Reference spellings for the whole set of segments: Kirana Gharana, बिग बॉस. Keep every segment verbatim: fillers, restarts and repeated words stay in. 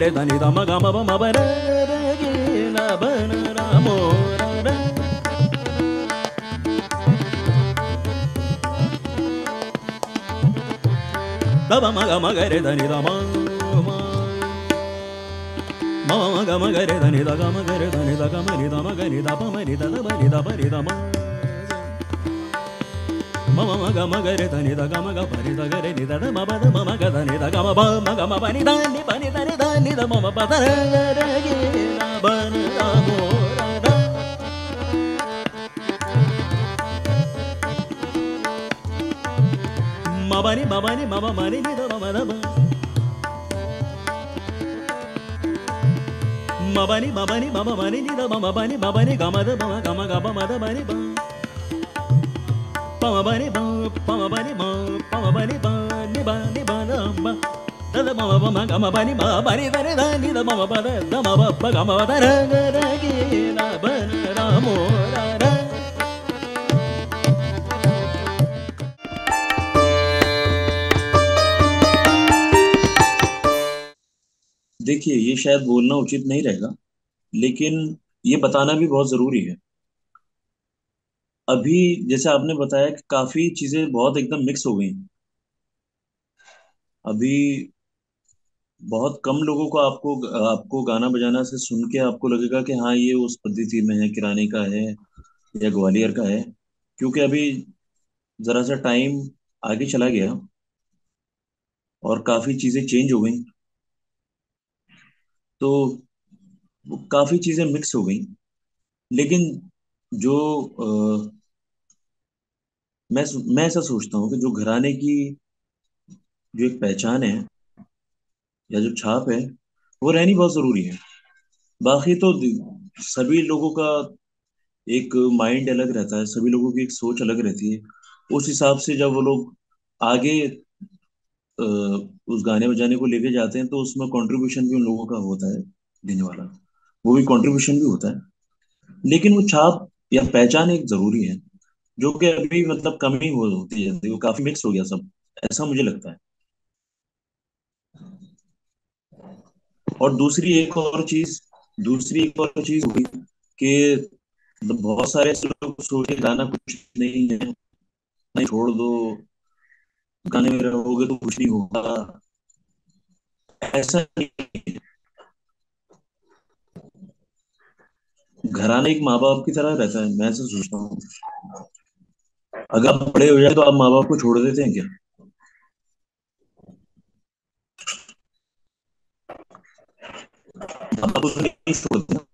Re da ni da ma ga ma ba ma ba re re ge na ba na ra mo ra ra. Da ba ma ga ma ga re da ni da ma ma. Ma ma ga ma ga re da ni da ga ma ga re da ni da ga ma ni da ma ga ni da ba ma ni da da ba ni da ba ni da ma. Ma ma ga ma ga re da ni da ga ma ga ba ni da ga re ni da da ma ba da ma ma ga da ni da ga ma ba ma ga ma ba ni da ni ba ni da. Ni da ma ma pa da da ge na ba na mo ra da. Ma ba ni ma ba ni ma ba ma ni ni da ma ma da ba. Ma ba ni ma ba ni ma ba ma ni ni da ma ma ba ni ma ba ni ga ma da ma ga ma ga ba ma da ba ni ba. Pa ma ba ni ba pa ma ba ni ma pa ma ba ni ba ni ba ni ba na ma. Da ma ma ma ga ma ba ni ma ba ni da ni da ni da ma ma ba da da ma ba ba ga ma ba da ra ga ra ge na ba na ra mo ra ra. देखिए ये शायद बोलना उचित नहीं रहेगा, लेकिन ये बताना भी बहुत जरूरी है। अभी जैसे आपने बताया कि काफी चीजें बहुत एकदम मिक्स हो गई, अभी बहुत कम लोगों को आपको आपको गाना बजाना से सुन के आपको लगेगा कि हाँ ये उस पद्धति में है, किराने का है या ग्वालियर का है, क्योंकि अभी जरा सा टाइम आगे चला गया और काफी चीजें चेंज हो गई, तो काफी चीजें मिक्स हो गई। लेकिन जो आ, मैं मैं ऐसा सोचता हूँ कि जो घराने की जो एक पहचान है या जो छाप है वो रहनी बहुत जरूरी है। बाकी तो सभी लोगों का एक माइंड अलग रहता है, सभी लोगों की एक सोच अलग रहती है, उस हिसाब से जब वो लोग आगे आ, उस गाने बजाने को लेके जाते हैं तो उसमें कंट्रीब्यूशन भी उन लोगों का होता है, देने वाला वो भी कंट्रीब्यूशन भी होता है, लेकिन वो छाप या पहचान एक जरूरी है जो कि अभी मतलब कम ही हो, होती है, वो काफी मिक्स हो गया सब, ऐसा मुझे लगता है। और दूसरी एक और चीज दूसरी एक और चीज हुई कि बहुत सारे लोग सोचे गाना कुछ नहीं है, नहीं छोड़ दो, गाने में रहोगे तो कुछ नहीं होगा, ऐसा नहीं है। घराना एक माँ बाप की तरह रहता है, मैं ऐसा सोचता हूँ। अगर आप बड़े हो जाए तो आप माँ बाप को छोड़ देते हैं क्या? आप उसको नहीं छोड़ते हैं।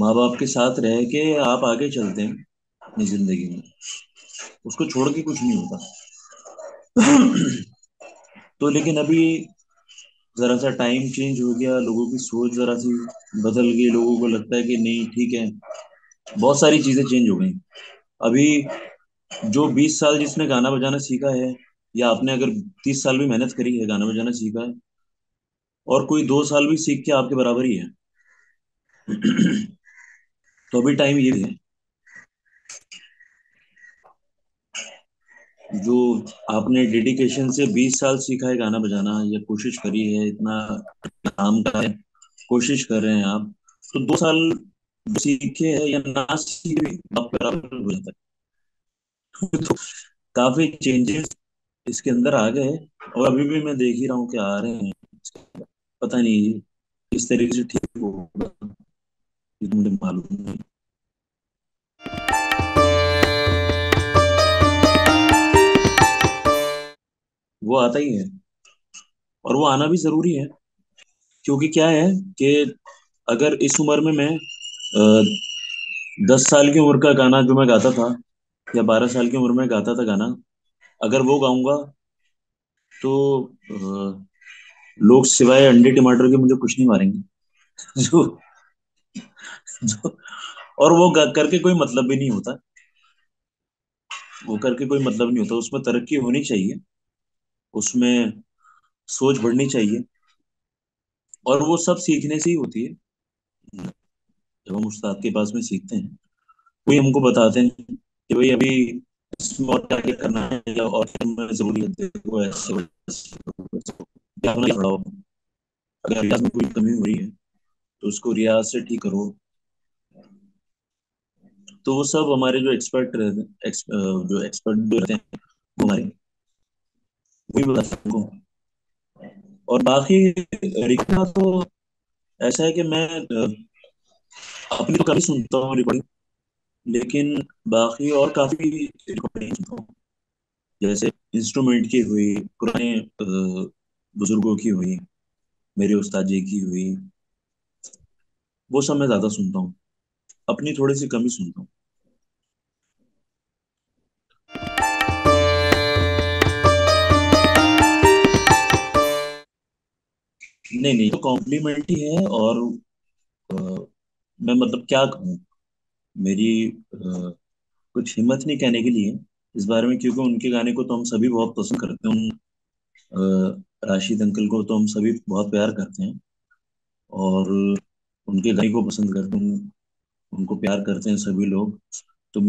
माँ बाप के साथ रह के आप आगे चलते हैं अपनी जिंदगी में, उसको छोड़ के कुछ नहीं होता। तो लेकिन अभी जरा सा टाइम चेंज हो गया, लोगों की सोच जरा सी बदल गई, लोगों को लगता है कि नहीं ठीक है, बहुत सारी चीजें चेंज हो गई। अभी जो बीस साल जिसने गाना बजाना सीखा है, या आपने अगर तीस साल भी मेहनत करी है, गाना बजाना सीखा है, और कोई दो साल भी सीख के आपके बराबर ही है। तो अभी टाइम ये है जो आपने डेडिकेशन से बीस साल सीखा है गाना बजाना, या कोशिश करी है, इतना काम का है, कोशिश कर रहे हैं आप, तो दो साल सीखे है या ना सीखे आप बराबर हो जाता है। तो काफी चेंजेस इसके अंदर आ गए, और अभी भी मैं देख ही रहा हूँ कि आ रहे हैं, पता नहीं इस तरीके से ठीक होगा, मुझे मालूम नहीं। वो आता ही है, और वो आना भी जरूरी है, क्योंकि क्या है कि अगर इस उम्र में मैं दस साल की उम्र का गाना जो मैं गाता था, या बारह साल की उम्र में गाता था गाना, अगर वो गाऊंगा तो आ, लोग सिवाय अंडे टमाटर के मुझे कुछ नहीं मारेंगे। जो, जो और वो करके कोई मतलब भी नहीं होता, वो करके कोई मतलब नहीं होता। उसमें तरक्की होनी चाहिए, उसमें सोच बढ़नी चाहिए, और वो सब सीखने से ही होती है। जब हम उस्ताद के पास में सीखते हैं, वही हमको बताते हैं कि भाई अभी इसमें और क्या करना है, या और इसमें जरूरत है वो ऐसे बढ़ाओ। अगर रियाज में कोई कमी हो रही है तो उसको रियाज से ठीक करो। तो वो सब हमारे जो एक्सपर्ट रहते एक्स, जो एक्सपर्ट जो रहते हैं वो हमारे भी बताते हैं। और बाकी रिकॉर्डिंग तो ऐसा है कि मैं अपनी तो कभी सुनता हूँ रिकॉर्डिंग, लेकिन बाकी और काफी रिकॉर्डिंग सुनता हूँ, जैसे इंस्ट्रूमेंट की हुई, पुराने बुजुर्गों की हुई, मेरे उस्ताद जी की हुई, वो सब मैं ज्यादा सुनता हूँ, अपनी थोड़ी सी कमी सुनता हूँ। नहीं नहीं तो कॉम्प्लीमेंट ही है, और आ, मैं मतलब क्या कहूँ, मेरी आ, कुछ हिम्मत नहीं कहने के लिए इस बारे में, क्योंकि उनके गाने को तो हम सभी बहुत पसंद करते हैं। राशिद अंकल को तो हम सभी बहुत प्यार करते हैं, और उनके गाने को पसंद करते हैं, उनको प्यार करते हैं सभी लोग, तो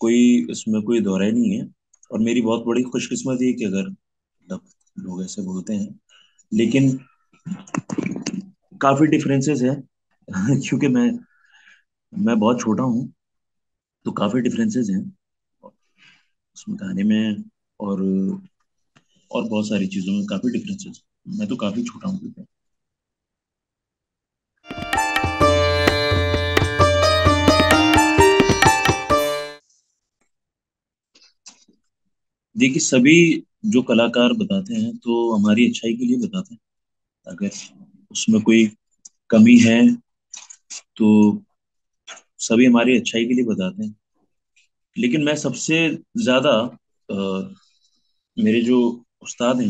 कोई इसमें कोई दोहराई नहीं है। और मेरी बहुत बड़ी खुशकिस्मती है कि अगर लोग ऐसे बोलते हैं, लेकिन काफी डिफरेंसेस है। क्योंकि मैं मैं बहुत छोटा हूँ, तो काफी डिफरेंसेस हैं उसमें, गाने में और और बहुत सारी चीजों में काफी डिफरेंसेस। मैं तो काफी छोटा हूँ। देखिए, सभी जो कलाकार बताते हैं तो हमारी अच्छाई के लिए बताते हैं, अगर उसमें कोई कमी है तो सभी हमारी अच्छाई के लिए बताते हैं। लेकिन मैं सबसे ज्यादा मेरे जो उस्ताद हैं,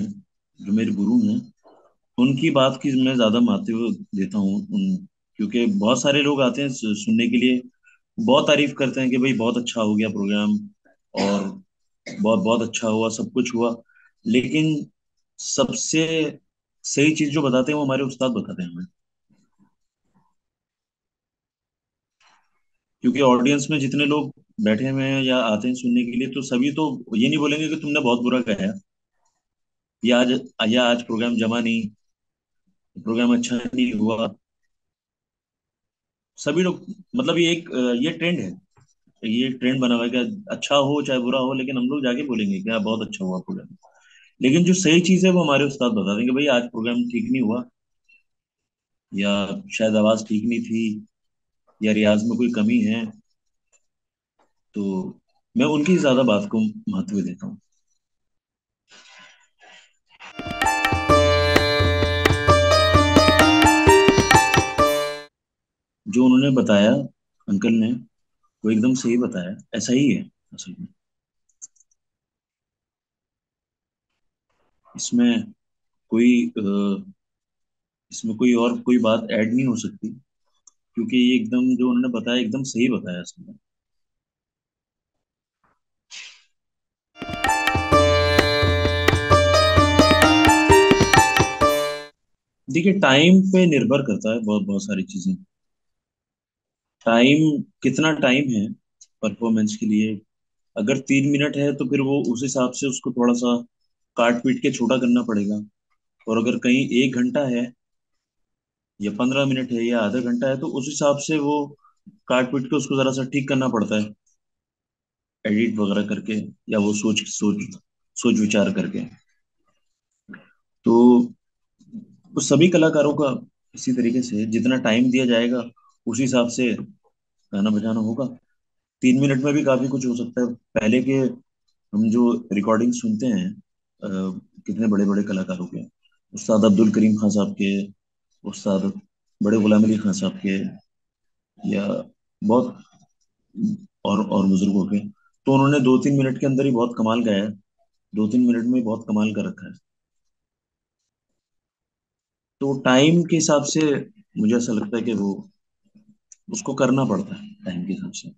जो मेरे गुरु हैं, उनकी बात की मैं ज्यादा महत्व देता हूँ उन, क्योंकि बहुत सारे लोग आते हैं सुनने के लिए, बहुत तारीफ करते हैं कि भाई बहुत अच्छा हो गया प्रोग्राम, और बहुत बहुत अच्छा हुआ, सब कुछ हुआ, लेकिन सबसे सही चीज जो बताते हैं वो हमारे उस्ताद बताते हैं हमें, क्योंकि ऑडियंस में जितने लोग बैठे हुए हैं या आते हैं सुनने के लिए, तो सभी तो ये नहीं बोलेंगे कि तुमने बहुत बुरा गाया, या आज या आज प्रोग्राम जमा नहीं, प्रोग्राम अच्छा नहीं हुआ। सभी लोग मतलब ये एक ये ट्रेंड है, ये ट्रेंड बना हुआ है कि अच्छा हो चाहे बुरा हो, लेकिन हम लोग जाके बोलेंगे कि बहुत अच्छा हुआ प्रोग्राम। लेकिन जो सही चीज है वो हमारे उस्ताद बता देंगे, भाई आज प्रोग्राम ठीक नहीं हुआ, या शायद आवाज़ ठीक नहीं थी या रियाज में कोई कमी है, तो मैं उनकी ज़्यादा बात को महत्व देता हूँ। जो उन्होंने बताया अंकल ने वो एकदम सही बताया, ऐसा ही है असल में। इसमें कोई आ, इसमें कोई और कोई बात ऐड नहीं हो सकती, क्योंकि ये एकदम जो उन्होंने बताया एकदम सही बताया इसमें। देखिए टाइम पे निर्भर करता है बहुत बहुत सारी चीजें। टाइम कितना टाइम है परफॉर्मेंस के लिए, अगर तीन मिनट है तो फिर वो उस हिसाब से उसको थोड़ा सा काट पीट के छोटा करना पड़ेगा, और अगर कहीं एक घंटा है या पंद्रह मिनट है या आधा घंटा है तो उस हिसाब से वो काट पीट के उसको जरा सा ठीक करना पड़ता है, एडिट वगैरह करके या वो सोच सोच सोच विचार करके। तो उस सभी कलाकारों का इसी तरीके से जितना टाइम दिया जाएगा उसी हिसाब से गाना बजाना होगा। तीन मिनट में भी काफी कुछ हो सकता है। पहले के हम जो रिकॉर्डिंग सुनते हैं आ, कितने बड़े बड़े कलाकारों के, उस्ताद अब्दुल करीम खान साहब के, उस्ताद बड़े गुलाम अली खान साहब के, या बहुत और और बुजुर्गों के, तो उन्होंने दो तीन मिनट के अंदर ही बहुत कमाल गाया है, दो तीन मिनट में बहुत कमाल कर रखा है। तो टाइम के हिसाब से मुझे ऐसा लगता है कि वो उसको करना पड़ता है टाइम के हिसाब से।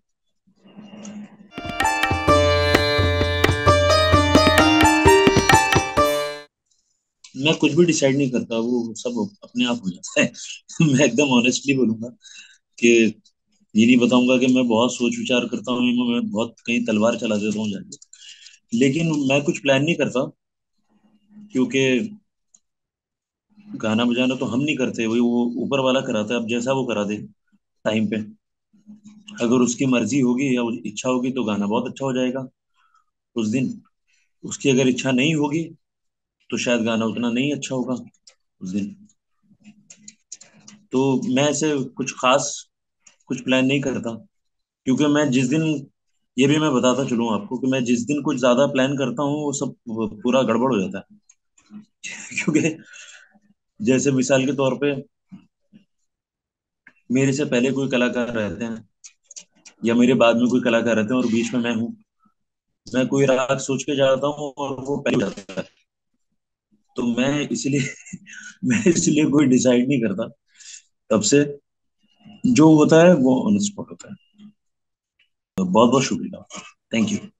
मैं कुछ भी डिसाइड नहीं करता, वो सब अपने आप हो जाता है। मैं एकदम ऑनेस्टली बोलूंगा कि ये नहीं बताऊंगा कि मैं बहुत सोच विचार करता हूँ, मैं बहुत कहीं तलवार चला देता हूँ जाके, लेकिन मैं कुछ प्लान नहीं करता, क्योंकि गाना बजाना तो हम नहीं करते, वही वो ऊपर वाला कराता है। अब जैसा वो करा दे टाइम पे, अगर उसकी मर्जी होगी या इच्छा होगी तो गाना बहुत अच्छा हो जाएगा उस दिन, उसकी अगर इच्छा नहीं होगी तो शायद गाना उतना नहीं अच्छा होगा उस दिन। तो मैं ऐसे कुछ खास कुछ प्लान नहीं करता, क्योंकि मैं जिस दिन, ये भी मैं बताता चलूँ आपको कि मैं जिस दिन कुछ ज्यादा प्लान करता हूँ वो सब पूरा गड़बड़ हो जाता है। क्योंकि जैसे मिसाल के तौर पे मेरे से पहले कोई कलाकार रहते हैं या मेरे बाद में कोई कलाकार रहते हैं और बीच में मैं हूँ। मैं कोई राग सोच के जाता हूँ और वो पहले जाता है, तो मैं इसलिए मैं इसलिए कोई डिसाइड नहीं करता। तब से जो होता है वो ऑन स्पॉट होता है। बहुत बहुत शुक्रिया, थैंक यू।